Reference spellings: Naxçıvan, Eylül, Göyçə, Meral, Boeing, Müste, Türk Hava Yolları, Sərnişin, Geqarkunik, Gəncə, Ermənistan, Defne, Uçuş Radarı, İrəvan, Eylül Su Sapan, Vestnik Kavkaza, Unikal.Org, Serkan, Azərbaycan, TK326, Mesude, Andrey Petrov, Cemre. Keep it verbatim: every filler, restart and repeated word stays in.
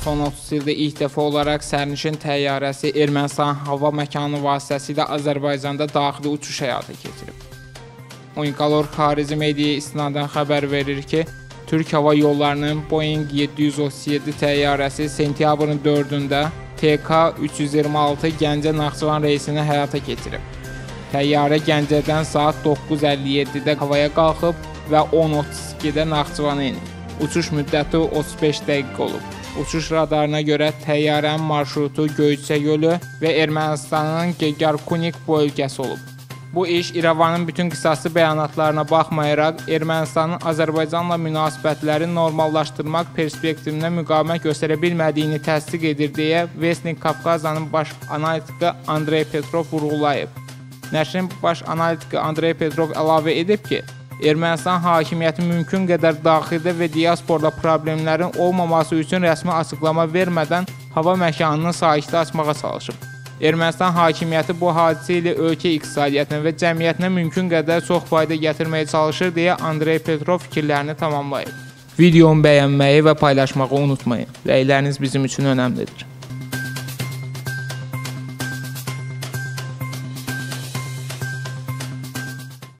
iki min on altı ildə ilk dəfə olaraq sərnişin təyyarəsi Ermənistan hava məkanı vasitəsilə Azərbaycanda daxili uçuş həyata keçirib. Unikal.Org xarici mediaya istinadən xəbər verir ki, Türk Hava Yollarının Boeing yeddi yüz otuz yeddi təyyarəsi sentyabrın dördündə T K üç yüz iyirmi altı Gəncə Naxçıvan reysini həyata keçirib. Təyyarə Gəncədən saat doqquz əlli yeddidə havaya qalxıb və on otuz ikidə Naxçıvana inib. Uçuş müddəti otuz beş dəqiqə olub. Uçuş radarına görə təyyarənin marşrutu Göyçə yolu və Ermənistanın Geqarkunik bölgəsi olub. Bu iş İrəvanın bütün qisası bəyanatlarına baxmayaraq, Ermənistanın Azərbaycanla münasibətləri normallaşdırmaq perspektivinə müqavimət göstərə bilmədiyini təsdiq edir deyə Vestnik Kavkazanın baş analitiki Andrey Petrov vurğulayıb. Nəşrin baş analitiki Andrey Petrov əlavə edib ki, Ermənistan hakimiyyəti mümkün qədər daxildə və diasporda problemlərin olmaması üçün rəsmi açıqlama vermədən hava məkanını sakitə açmağa çalışıb. Ermənistan hakimiyyəti bu hadisə ilə ölkə iqtisadiyyatına və cəmiyyətinə mümkün qədər çox fayda gətirməyə çalışır deyə Andrey Petrov fikirlərini tamamlayıb. Videomu bəyənməyi və paylaşmağı unutmayın. Rəyləriniz bizim üçün önəmlidir.